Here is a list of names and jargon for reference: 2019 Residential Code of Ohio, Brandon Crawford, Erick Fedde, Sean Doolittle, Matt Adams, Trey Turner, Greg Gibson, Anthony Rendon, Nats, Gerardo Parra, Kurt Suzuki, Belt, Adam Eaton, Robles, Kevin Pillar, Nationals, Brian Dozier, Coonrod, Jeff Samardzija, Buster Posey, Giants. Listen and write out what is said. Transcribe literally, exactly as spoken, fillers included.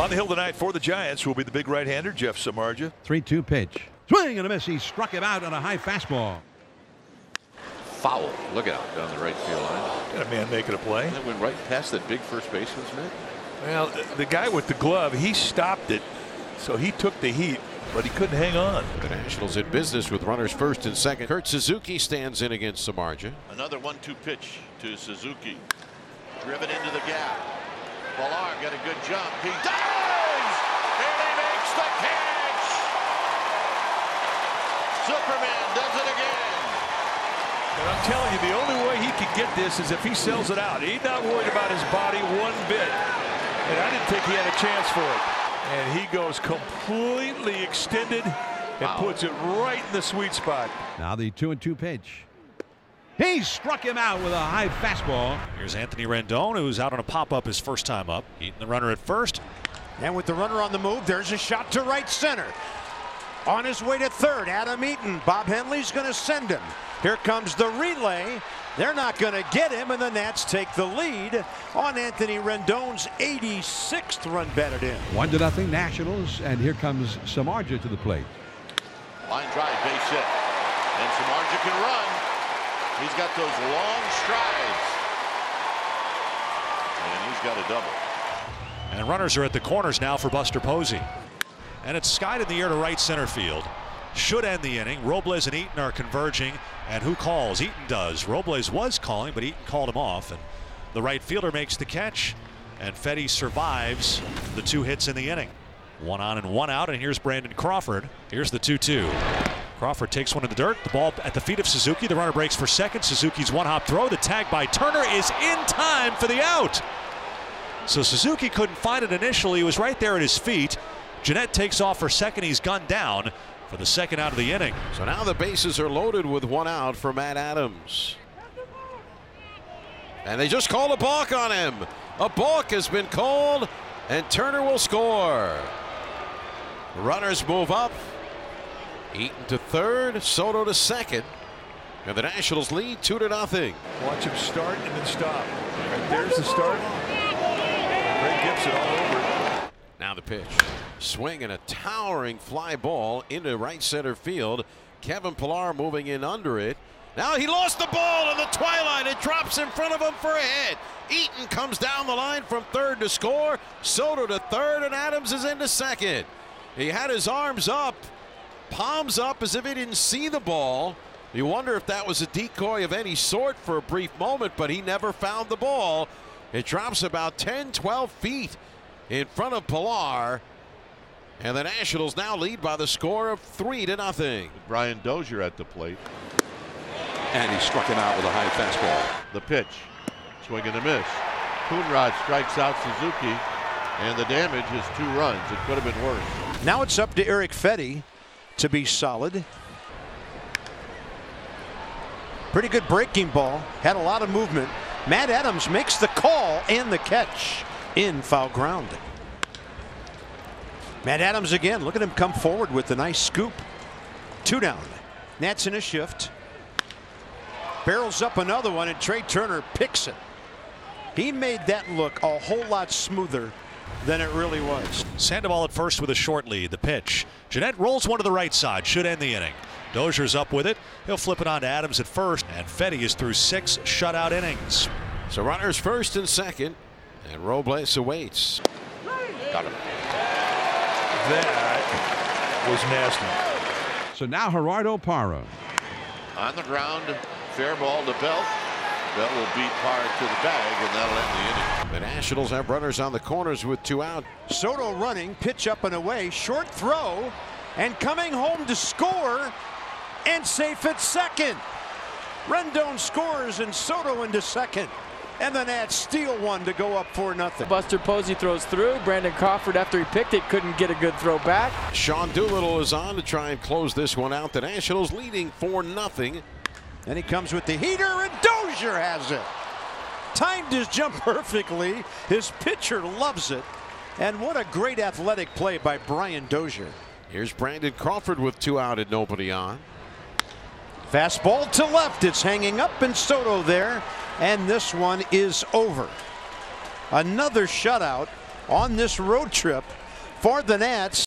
On the hill tonight for the Giants will be the big right-hander, Jeff Samardzija. three two pitch. Swing and a miss. He struck him out on a high fastball. Foul. Look out down the right field line. Got a man making a play. And it went right past that big first baseman's mitt. Well, the guy with the glove, he stopped it, so he took the heat, but he couldn't hang on. The Nationals in business with runners first and second. Kurt Suzuki stands in against Samardzija. Another one two pitch to Suzuki. Driven into the gap. Pillar got a good jump. He dives! And he makes the catch! Superman does it again. And I'm telling you, the only way he could get this is if he sells it out. He's not worried about his body one bit. And I didn't think he had a chance for it. And he goes completely extended and wow. Puts it right in the sweet spot. Now the two and two pitch. He struck him out with a high fastball. Here's Anthony Rendon, who's out on a pop-up his first time up. Eating the runner at first. And with the runner on the move, there's a shot to right center. On his way to third, Adam Eaton. Bob Henley's going to send him. Here comes the relay. They're not going to get him, and the Nats take the lead on Anthony Rendon's eighty-sixth run batted in. One to nothing Nationals, and here comes Samardzija to the plate. Line drive, base hit, and Samardzija can run. He's got those long strides. And he's got a double. And runners are at the corners now for Buster Posey. And it's skied in the air to right center field. Should end the inning. Robles and Eaton are converging. And who calls? Eaton does. Robles was calling, but Eaton called him off. And the right fielder makes the catch. And Fedde survives the two hits in the inning. One on and one out. And here's Brandon Crawford. Here's the two two. Crawford takes one in the dirt. The ball at the feet of Suzuki. The runner breaks for second. Suzuki's one-hop throw. The tag by Turner is in time for the out. So Suzuki couldn't find it initially. He was right there at his feet. Jeanette takes off for second. He's gunned down for the second out of the inning. So now the bases are loaded with one out for Matt Adams. And they just called a balk on him. A balk has been called, and Turner will score. Runners move up. Eaton to third, Soto to second, and the Nationals lead two to nothing. Watch him start and then stop. Right, there's the start. Greg Gibson all over. Now the pitch. Swing and a towering fly ball into right center field. Kevin Pillar moving in under it. Now he lost the ball in the twilight. It drops in front of him for a hit. Eaton comes down the line from third to score. Soto to third, and Adams is into second. He had his arms up. Palms up as if he didn't see the ball. You wonder if that was a decoy of any sort for a brief moment, but he never found the ball. It drops about ten, twelve feet in front of Pillar. And the Nationals now lead by the score of three to nothing. Brian Dozier at the plate. And he struck him out with a high fastball. The pitch. Swing and a miss. Coonrod strikes out Suzuki. And the damage is two runs. It could have been worse. Now it's up to Erick Fedde to be solid. Pretty good breaking ball. Had a lot of movement. Matt Adams makes the call and the catch in foul ground. Matt Adams again. Look at him come forward with the nice scoop. Two down. Nats in a shift. Barrels up another one, and Trey Turner picks it. He made that look a whole lot smoother than it really was. Sandoval at first with a short lead. The pitch. Jeanette rolls one to the right side. Should end the inning. Dozier's up with it. He'll flip it on to Adams at first. And Fedde is through six shutout innings. So runners first and second. And Robles awaits. Got him. That was nasty. So now Gerardo Parra. On the ground. Fair ball to Belt. Belt will beat Parra to the bag. And that'll end the inning. The Nationals have runners on the corners with two out. Soto running, pitch up and away, short throw, and coming home to score, and safe at second. Rendon scores and Soto into second. And the Nats steal one to go up four nothing. Buster Posey throws through. Brandon Crawford, after he picked it, couldn't get a good throw back. Sean Doolittle is on to try and close this one out. The Nationals leading four nothing. And he comes with the heater, and Dozier has it. Timed his jump perfectly. His pitcher loves it. And what a great athletic play by Brian Dozier. Here's Brandon Crawford with two out and nobody on. Fastball to left. It's hanging up, and Soto there. And this one is over. Another shutout on this road trip for the Nats.